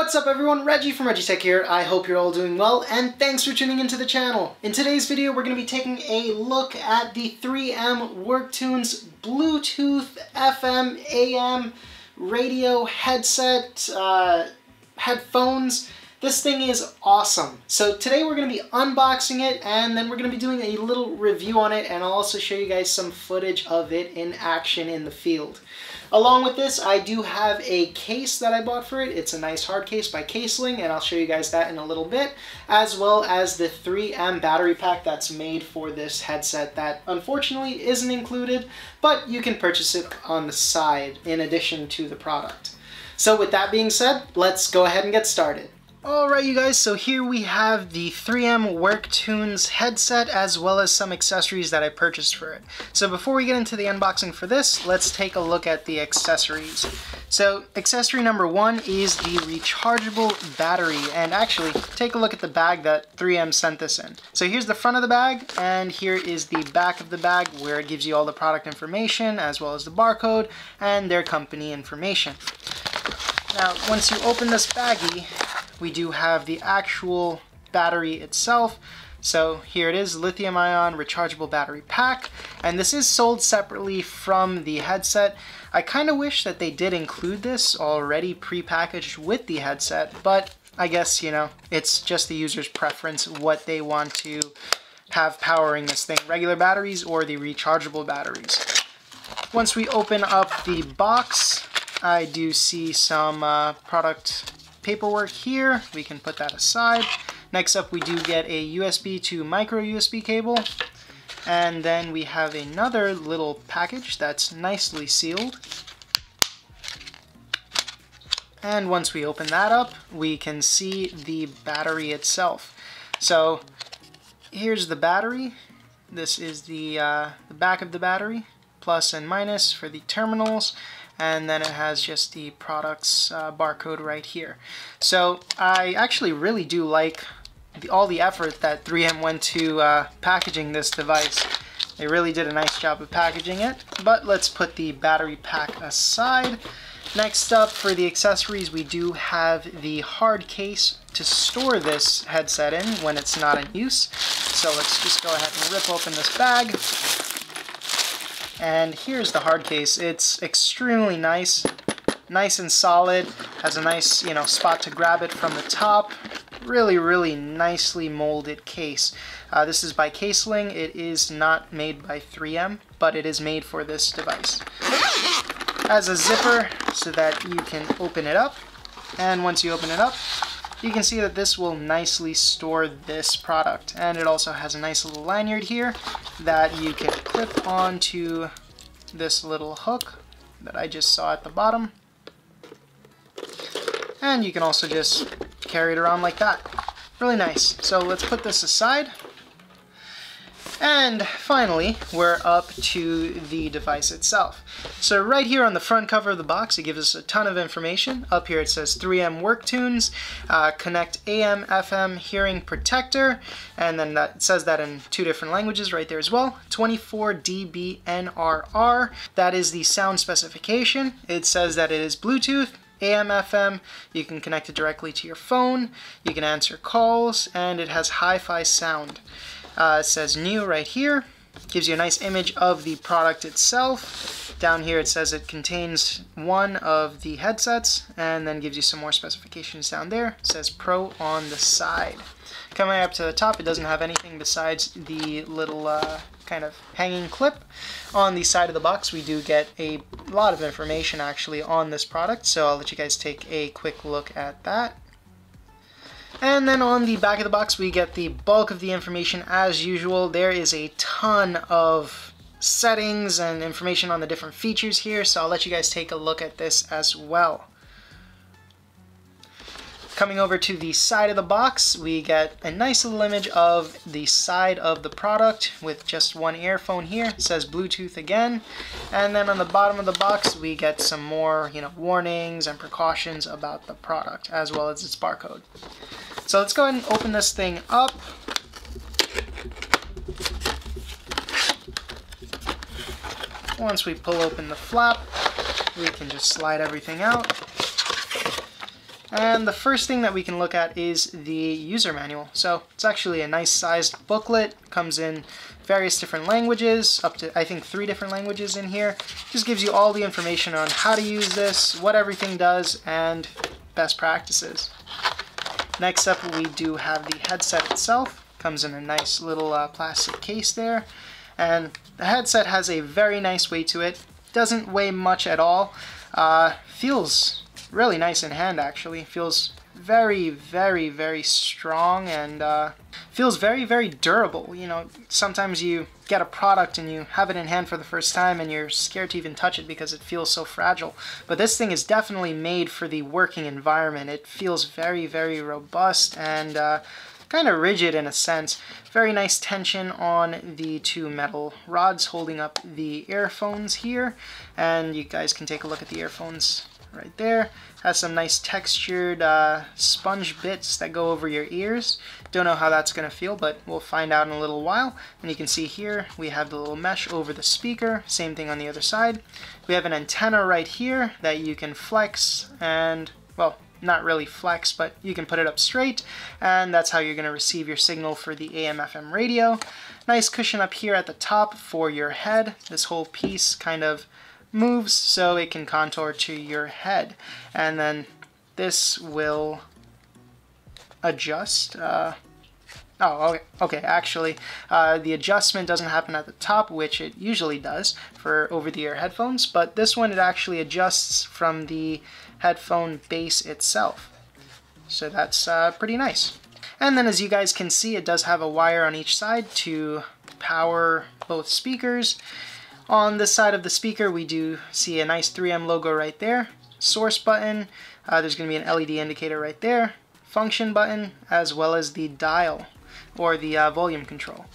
What's up everyone, Reggie from Reggie Tech here. I hope you're all doing well and thanks for tuning into the channel. In today's video we're going to be taking a look at the 3M WorkTunes Bluetooth FM AM radio headset, headphones. This thing is awesome. So today we're going to be unboxing it and then we're going to be doing a little review on it, and I'll also show you guys some footage of it in action in the field. Along with this, I do have a case that I bought for it. It's a nice hard case by Caseling, and I'll show you guys that in a little bit, as well as the 3M battery pack that's made for this headset that unfortunately isn't included, but you can purchase it on the side in addition to the product. So with that being said, let's go ahead and get started. Alright you guys, so here we have the 3M WorkTunes headset as well as some accessories that I purchased for it. So before we get into the unboxing for this, let's take a look at the accessories. So accessory number one is the rechargeable battery, and actually take a look at the bag that 3M sent this in. So here's the front of the bag and here is the back of the bag where it gives you all the product information as well as the barcode and their company information. Now once you open this baggie, we do have the actual battery itself. So here it is, lithium ion rechargeable battery pack, and this is sold separately from the headset. I kind of wish that they did include this already pre-packaged with the headset, but I guess, you know, it's just the user's preference what they want to have powering this thing, regular batteries or the rechargeable batteries. Once we open up the box, I do see some product paperwork here. We can put that aside. Next up, we do get a USB to micro USB cable, and then we have another little package that's nicely sealed. And once we open that up, we can see the battery itself. So here's the battery. This is the back of the battery, plus and minus for the terminals, and then it has just the product's barcode right here. So I actually really do like all the effort that 3M went to packaging this device. They really did a nice job of packaging it, but let's put the battery pack aside. Next up for the accessories, we do have the hard case to store this headset in when it's not in use. So let's just go ahead and rip open this bag. And here's the hard case. It's extremely nice and solid, has a nice, you know, spot to grab it from the top. Really nicely molded case. This is by Caseling. It is not made by 3M, but it is made for this device. Has a zipper so that you can open it up, and once you open it up, you can see that this will nicely store this product. And it also has a nice little lanyard here that you can clip onto this little hook that I just saw at the bottom. And you can also just carry it around like that. Really nice. So let's put this aside. And finally, we're up to the device itself. So right here on the front cover of the box, it gives us a ton of information. Up here it says 3M WorkTunes, connect AM, FM, hearing protector, and then that says that in two different languages right there as well. 24 dB NRR, that is the sound specification. It says that it is Bluetooth, AM, FM, you can connect it directly to your phone, you can answer calls, and it has hi-fi sound. It says new right here, gives you a nice image of the product itself. Down here it says it contains one of the headsets, and then gives you some more specifications down there. It says Pro on the side. Coming up to the top, it doesn't have anything besides the little kind of hanging clip. On the side of the box, we do get a lot of information actually on this product, so I'll let you guys take a quick look at that. And then on the back of the box, we get the bulk of the information as usual. There is a ton of settings and information on the different features here, so I'll let you guys take a look at this as well. Coming over to the side of the box, we get a nice little image of the side of the product with just one earphone here. It says Bluetooth again. And then on the bottom of the box, we get some more, you know, warnings and precautions about the product as well as its barcode. So let's go ahead and open this thing up. Once we pull open the flap, we can just slide everything out. And the first thing that we can look at is the user manual. So it's actually a nice sized booklet. It comes in various different languages, up to I think 3 different languages in here. Just gives you all the information on how to use this, what everything does, and best practices. Next up, we do have the headset itself. Comes in a nice little plastic case there. And the headset has a very nice weight to it. Doesn't weigh much at all. Feels really nice in hand, actually. Feels very, very, very strong, and feels very, very durable. You know, sometimes you get a product and you have it in hand for the first time and you're scared to even touch it because it feels so fragile. But this thing is definitely made for the working environment. It feels very, very robust and kind of rigid in a sense. Very nice tension on the 2 metal rods holding up the earphones here. And you guys can take a look at the earphones right there. Has some nice textured sponge bits that go over your ears. Don't know how that's gonna feel, but we'll find out in a little while. And you can see here we have the little mesh over the speaker. Same thing on the other side. We have an antenna right here that you can flex and, well, not really flex, but you can put it up straight, and that's how you're going to receive your signal for the AM/FM radio. Nice cushion up here at the top for your head. This whole piece kind of moves so it can contour to your head, and then this will adjust. The adjustment doesn't happen at the top, which it usually does for over-the-ear headphones, but this one, it actually adjusts from the headphone base itself. So that's pretty nice. And then, as you guys can see, it does have a wire on each side to power both speakers. On this side of the speaker, we do see a nice 3M logo right there. Source button, there's going to be an LED indicator right there. Function button, as well as the dial, or the volume control.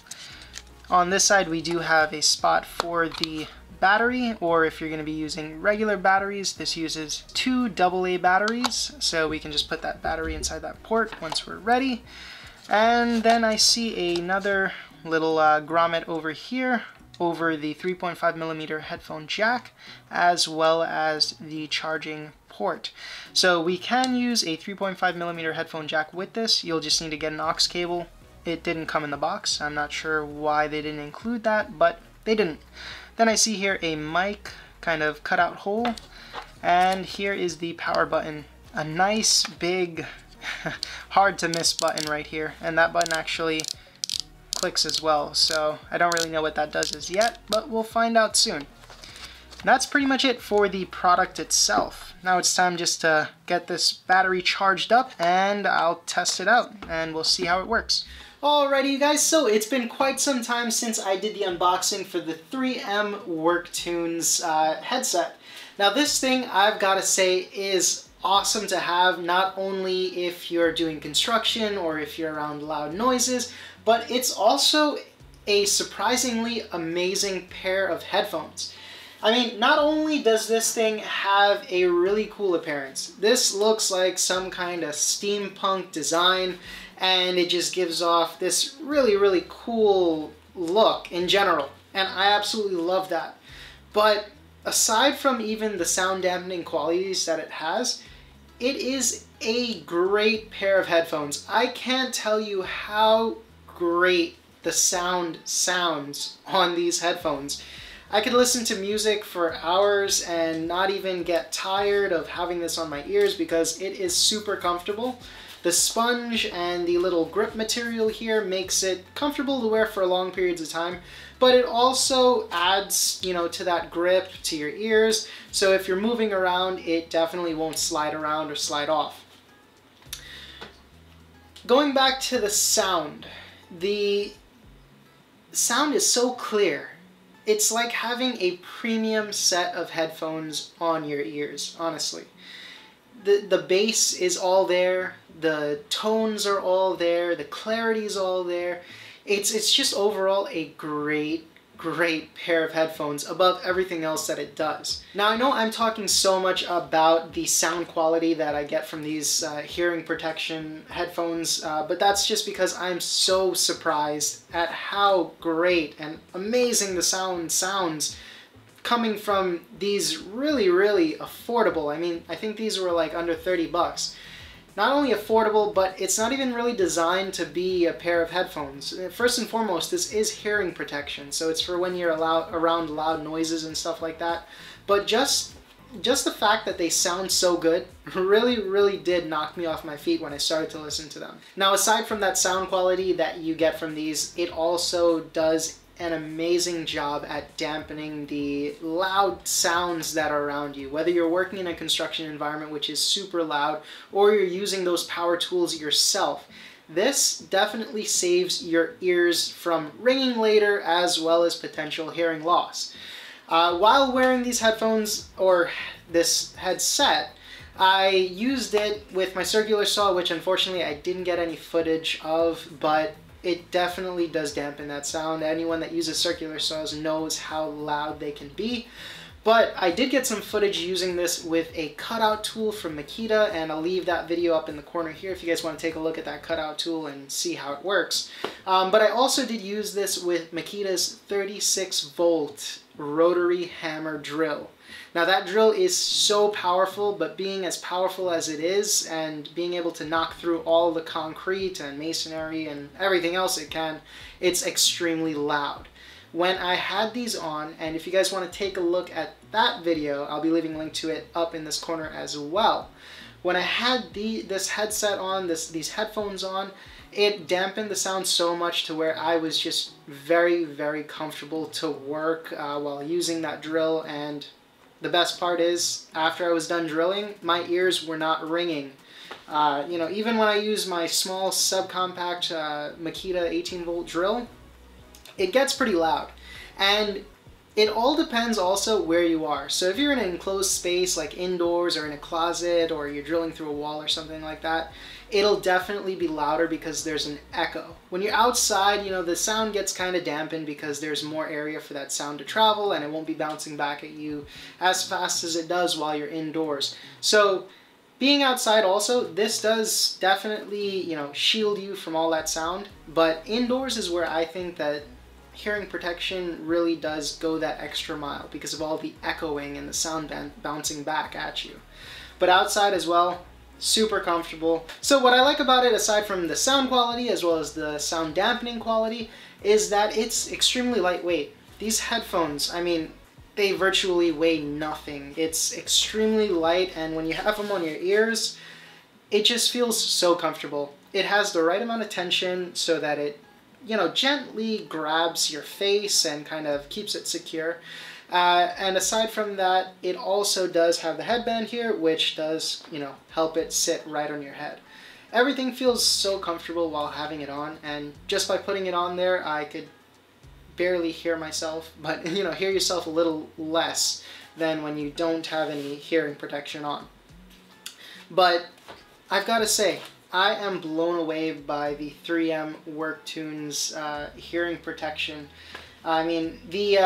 On this side, we do have a spot for the battery, or if you're going to be using regular batteries, this uses 2 AA batteries, so we can just put that battery inside that port once we're ready. And then I see another little grommet over here, over the 3.5mm headphone jack, as well as the charging port. So we can use a 3.5mm headphone jack with this. You'll just need to get an aux cable. It didn't come in the box. I'm not sure why they didn't include that, but they didn't. Then I see here a mic kind of cutout hole, and here is the power button. A nice big, hard to miss button right here, and that button actually clicks as well, so I don't really know what that does as yet, but we'll find out soon. That's pretty much it for the product itself. Now it's time just to get this battery charged up, and I'll test it out and we'll see how it works. Alrighty, you guys, so it's been quite some time since I did the unboxing for the 3M WorkTunes headset. Now this thing, I've got to say, is awesome to have, not only if you're doing construction or if you're around loud noises, but it's also a surprisingly amazing pair of headphones. I mean, not only does this thing have a really cool appearance, this looks like some kind of steampunk design, and it just gives off this really, really cool look in general, and I absolutely love that. But aside from even the sound dampening qualities that it has, it is a great pair of headphones. I can't tell you how great the sound sounds on these headphones. I could listen to music for hours and not even get tired of having this on my ears because it is super comfortable. The sponge and the little grip material here makes it comfortable to wear for long periods of time, but it also adds, you know, to that grip to your ears, so if you're moving around, it definitely won't slide around or slide off. Going back to the sound is so clear. It's like having a premium set of headphones on your ears, honestly. The bass is all there, the tones are all there, the clarity's all there. It's just overall a great, great pair of headphones above everything else that it does. Now I know I'm talking so much about the sound quality that I get from these hearing protection headphones, but that's just because I'm so surprised at how great and amazing the sound sounds coming from these really, really affordable, I mean, I think these were like under $30. not only affordable, but it's not even really designed to be a pair of headphones. First and foremost, this is hearing protection, so it's for when you're around loud noises and stuff like that. But just the fact that they sound so good really, really did knock me off my feet when I started to listen to them. Now, aside from that sound quality that you get from these, it also does an amazing job at dampening the loud sounds that are around you. Whether you're working in a construction environment, which is super loud, or you're using those power tools yourself, this definitely saves your ears from ringing later, as well as potential hearing loss. While wearing these headphones, or this headset, I used it with my circular saw, which unfortunately I didn't get any footage of, but it definitely does dampen that sound. Anyone that uses circular saws knows how loud they can be. But I did get some footage using this with a cutout tool from Makita, and I'll leave that video up in the corner here if you guys want to take a look at that cutout tool and see how it works. But I also did use this with Makita's 36-volt rotary hammer drill. Now, that drill is so powerful, but being as powerful as it is and being able to knock through all the concrete and masonry and everything else it can, it's extremely loud. When I had these on, and if you guys want to take a look at that video, I'll be leaving a link to it up in this corner as well. When I had this headset on, these headphones on, it dampened the sound so much to where I was just very, very comfortable to work while using that drill. And the best part is, after I was done drilling, my ears were not ringing. You know, even when I use my small subcompact Makita 18-volt drill, it gets pretty loud. And it all depends also where you are. So if you're in an enclosed space, like indoors or in a closet, or you're drilling through a wall or something like that, it'll definitely be louder because there's an echo. When you're outside, you know, the sound gets kind of dampened because there's more area for that sound to travel, and it won't be bouncing back at you as fast as it does while you're indoors. So being outside also, this does definitely, you know, shield you from all that sound. But indoors is where I think that hearing protection really does go that extra mile because of all the echoing and the sound bouncing back at you. But outside as well, super comfortable. So what I like about it, aside from the sound quality as well as the sound dampening quality, is that it's extremely lightweight. These headphones, I mean, they virtually weigh nothing. It's extremely light, and when you have them on your ears, it just feels so comfortable. It has the right amount of tension so that it, you know, gently grabs your face and kind of keeps it secure. And aside from that, it also does have the headband here, which does, you know, help it sit right on your head. Everything feels so comfortable while having it on, and just by putting it on there, I could barely hear myself, but, you know, hear yourself a little less than when you don't have any hearing protection on. But I've got to say, I am blown away by the 3M WorkTunes hearing protection. I mean, the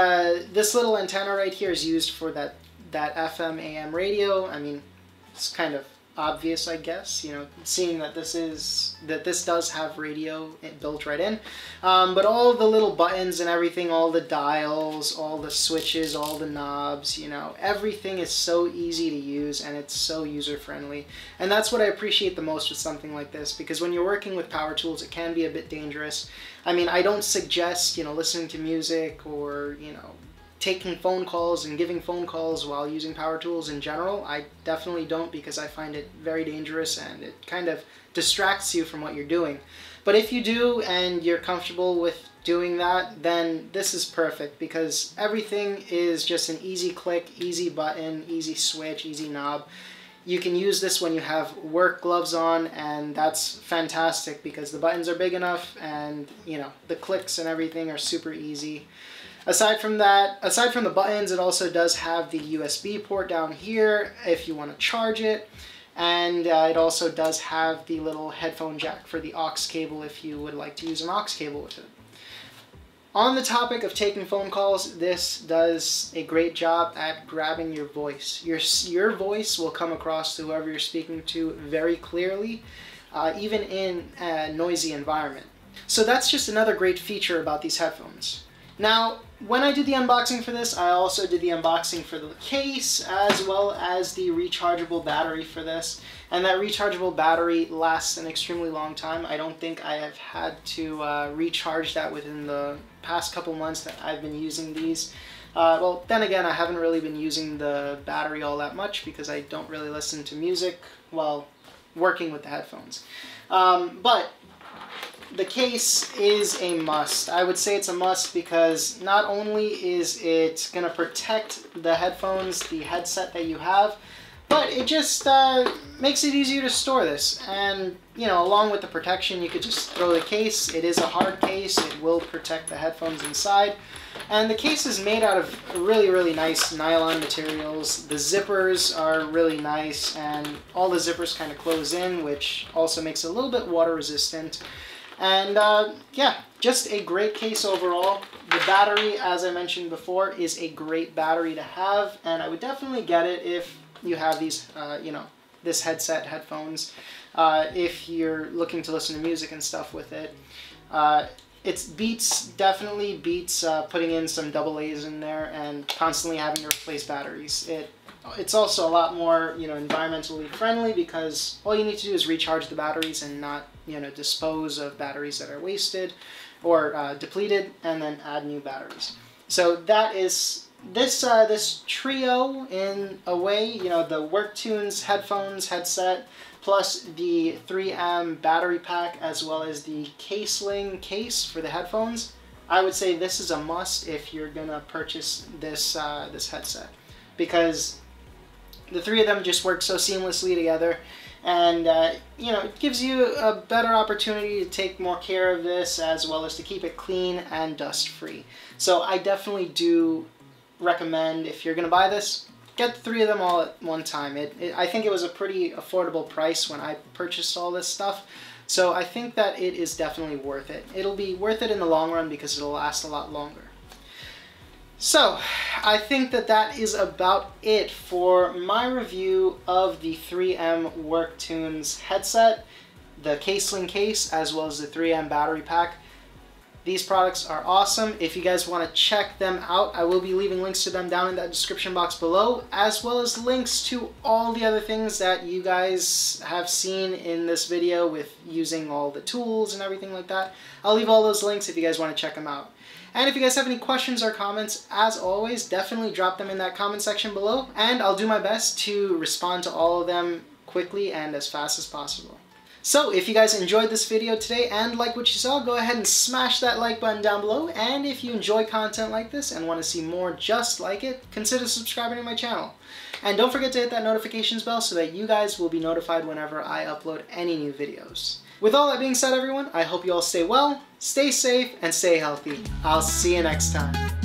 this little antenna right here is used for that FM AM radio. I mean, it's kind of obvious, I guess, you know, seeing that this does have radio built right in. But all the little buttons and everything, all the dials, all the switches, all the knobs, you know, everything is so easy to use, and it's so user-friendly. And that's what I appreciate the most with something like this, because when you're working with power tools, it can be a bit dangerous. I mean, I don't suggest, you know, listening to music or, you know, taking phone calls and giving phone calls while using power tools in general. I definitely don't, because I find it very dangerous and it kind of distracts you from what you're doing. But if you do and you're comfortable with doing that, then this is perfect, because everything is just an easy click, easy button, easy switch, easy knob. You can use this when you have work gloves on, and that's fantastic because the buttons are big enough and, you know, the clicks and everything are super easy. Aside from that, aside from the buttons, it also does have the USB port down here if you want to charge it, and it also does have the little headphone jack for the aux cable if you would like to use an aux cable with it. On the topic of taking phone calls, this does a great job at grabbing your voice. Your voice will come across to whoever you're speaking to very clearly, even in a noisy environment. So that's just another great feature about these headphones. Now, when I did the unboxing for this, I also did the unboxing for the case as well as the rechargeable battery for this. And that rechargeable battery lasts an extremely long time. I don't think I have had to recharge that within the past couple months that I've been using these. Well, then again, I haven't really been using the battery all that much because I don't really listen to music while working with the headphones. But the case is a must. I would say it's a must because not only is it going to protect the headphones, the headset that you have, but it just makes it easier to store this. And, you know, along with the protection, you could just throw the case. It is a hard case. It will protect the headphones inside. And the case is made out of really, really nice nylon materials. The zippers are really nice, and all the zippers kind of close in, which also makes it a little bit water resistant. And yeah, just a great case overall. The battery, as I mentioned before, is a great battery to have, and I would definitely get it if you have these, you know, this headset, headphones, if you're looking to listen to music and stuff with it. It definitely beats putting in some AA's in there and constantly having to replace batteries. It's also a lot more, you know, environmentally friendly because all you need to do is recharge the batteries and not, you know, dispose of batteries that are wasted or depleted and then add new batteries. So that is this trio in a way, you know, the WorkTunes headphones, headset, plus the 3M battery pack as well as the Caseling case for the headphones. I would say this is a must if you're gonna purchase this this headset because the three of them just work so seamlessly together, and you know, it gives you a better opportunity to take more care of this as well as to keep it clean and dust free. So I definitely do recommend if you're gonna buy this, get the three of them all at one time. I think it was a pretty affordable price when I purchased all this stuff, so I think that it is definitely worth it. It'll be worth it in the long run because it'll last a lot longer. So I think that that is about it for my review of the 3M WorkTunes headset, the Caseling case, as well as the 3M battery pack. These products are awesome. If you guys want to check them out, I will be leaving links to them down in that description box below, as well as links to all the other things that you guys have seen in this video with using all the tools and everything like that. I'll leave all those links if you guys want to check them out. And if you guys have any questions or comments, as always, definitely drop them in that comment section below, and I'll do my best to respond to all of them quickly and as fast as possible. So if you guys enjoyed this video today and like what you saw, go ahead and smash that like button down below. And if you enjoy content like this and want to see more just like it, consider subscribing to my channel. And don't forget to hit that notifications bell so that you guys will be notified whenever I upload any new videos. With all that being said, everyone, I hope you all stay well, stay safe, and stay healthy. I'll see you next time.